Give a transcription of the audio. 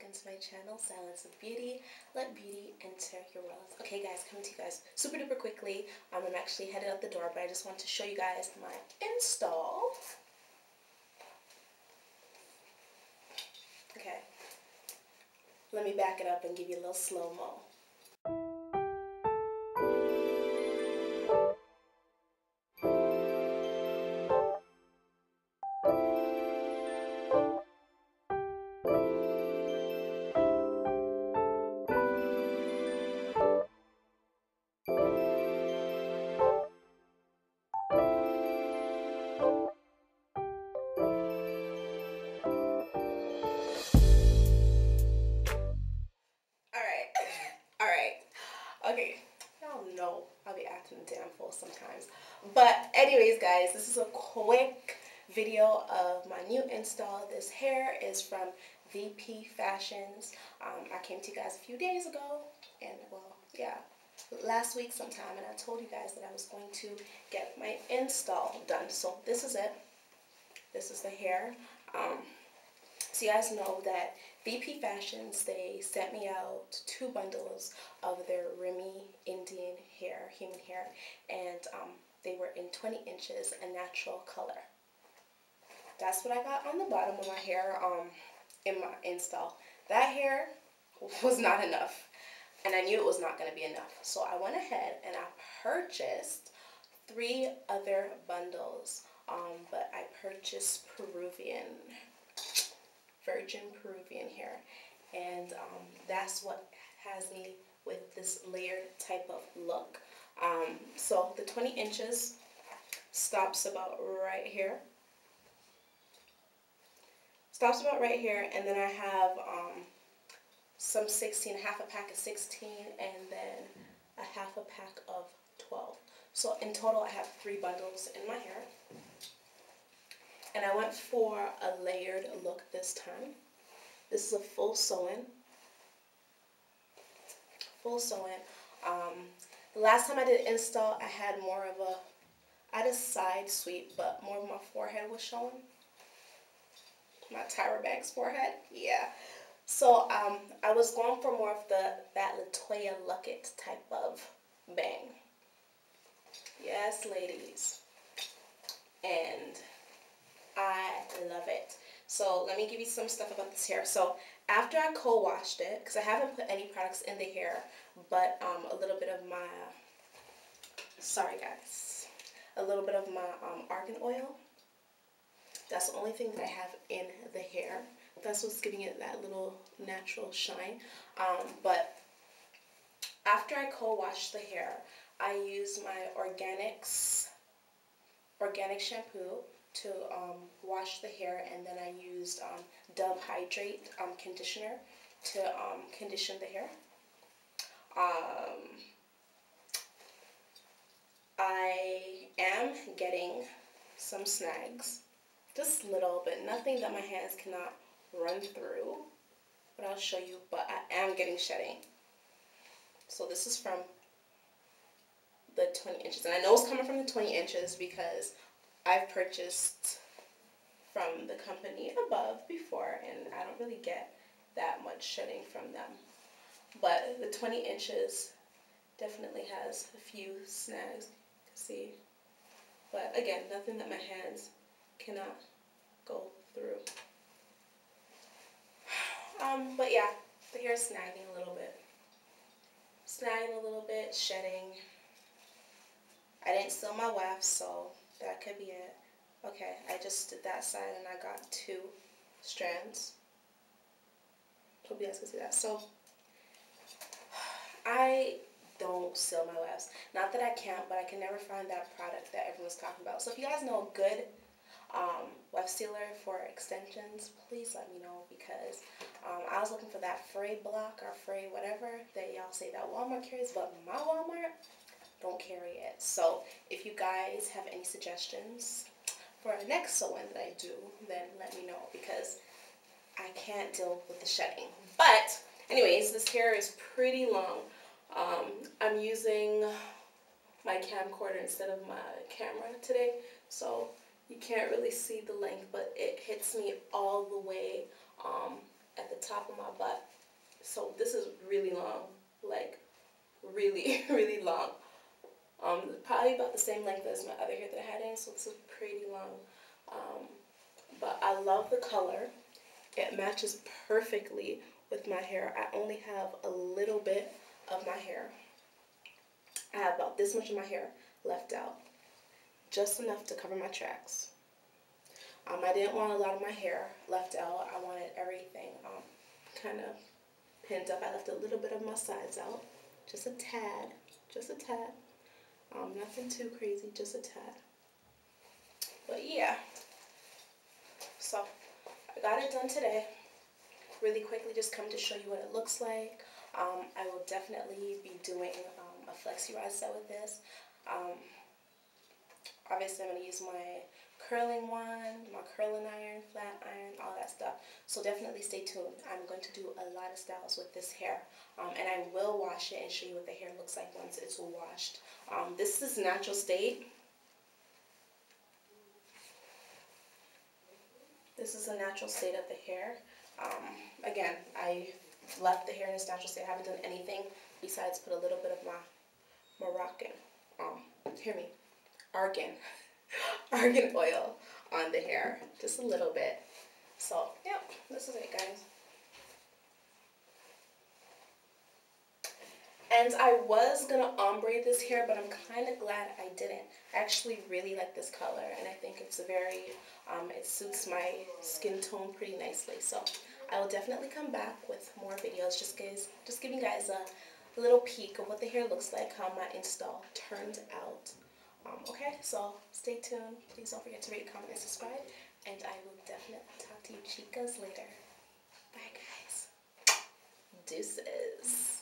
welcome to my channel, Silence with Beauty. Let beauty enter your world. Okay guys, coming to you guys super duper quickly. I'm actually headed out the door, but I just want to show you guys my install. Okay, let me back it up and give you a little slow-mo. Sometimes, but anyways guys, this is a quick video of my new install. This hair is from VP Fashions. I came to you guys a few days ago, and well, yeah, last week sometime, and I told you guys that I was going to get my install done. So this is it. This is the hair. So you guys know that VP Fashions, they sent me out 2 bundles of their Remy Indian hair, human hair, and they were in 20 inches, a natural color. That's what I got on the bottom of my hair in my install. That hair was not enough, and I knew it was not going to be enough. So I went ahead and I purchased 3 other bundles, but I purchased Virgin Peruvian hair, and that's what has me with this layered type of look. So the 20 inches stops about right here. Stops about right here, and then I have some 16, half a pack of 16, and then a half a pack of 12. So in total I have 3 bundles in my hair. And I went for a layered look this time. This is a full sew-in. Full sew-in. The last time I did install, I had more of a, I had a side sweep, but more of my forehead was showing. My Tyra Banks forehead, yeah. So I was going for more of that Latoya Luckett type of bang. Yes, ladies. And I love it. So let me give you some stuff about this hair. So after I co-washed it, because I haven't put any products in the hair, but a little bit of my, sorry guys, a little bit of my argan oil. That's the only thing that I have in the hair. That's what's giving it that little natural shine. But after I co-washed the hair, I use my organic shampoo to wash the hair, and then I used Dub Hydrate conditioner to condition the hair. I am getting some snags, just little, but nothing that my hands cannot run through, but I'll show you. But I am getting shedding. So this is from the 20 inches, and I know it's coming from the 20 inches because I've purchased from the company above before, and I don't really get that much shedding from them. But the 20 inches definitely has a few snags, you can see. But again, nothing that my hands cannot go through. But yeah, the hair is snagging a little bit. Snagging a little bit, shedding. I didn't seal my weft, so that could be it. Okay, I just did that side and I got 2 strands. Hope you guys can see that. So, I don't seal my wefts. Not that I can't, but I can never find that product that everyone's talking about. So if you guys know a good weft sealer for extensions, please let me know, because I was looking for that fray block or fray whatever that y'all say that Walmart carries, but my Walmart don't carry it. So if you guys have any suggestions for the next sewing that I do, then let me know, because I can't deal with the shedding. But anyways, this hair is pretty long. I'm using my camcorder instead of my camera today, so you can't really see the length, but it hits me all the way at the top of my butt. So this is really long, like really, really long. Probably about the same length as my other hair that I had in, so this is pretty long. But I love the color. It matches perfectly with my hair. I only have a little bit of my hair. I have about this much of my hair left out, just enough to cover my tracks. I didn't want a lot of my hair left out. I wanted everything kind of pinned up. I left a little bit of my sides out, just a tad, nothing too crazy, just a tad. But yeah, so I got it done today. Really quickly, just come to show you what it looks like. I will definitely be doing a flexi rod set with this. Obviously, I'm going to use my curling wand, my curling iron, flat iron, all that stuff. So definitely stay tuned. I'm going to do a lot of styles with this hair. And I will wash it and show you what the hair looks like once it's washed. This is natural state. This is a natural state of the hair. Again, I left the hair in its natural state. I haven't done anything besides put a little bit of my Moroccan, hear me, argan oil on the hair, just a little bit. So, yep, this is it, guys. And I was gonna ombre this hair, but I'm kind of glad I didn't. I actually really like this color, and I think it's very, it suits my skin tone pretty nicely. So I will definitely come back with more videos, just giving you guys a little peek of what the hair looks like, how my install turned out. Okay, so stay tuned. Please don't forget to rate, comment, and subscribe, and I will definitely talk to you chicas later. Bye, guys. Deuces.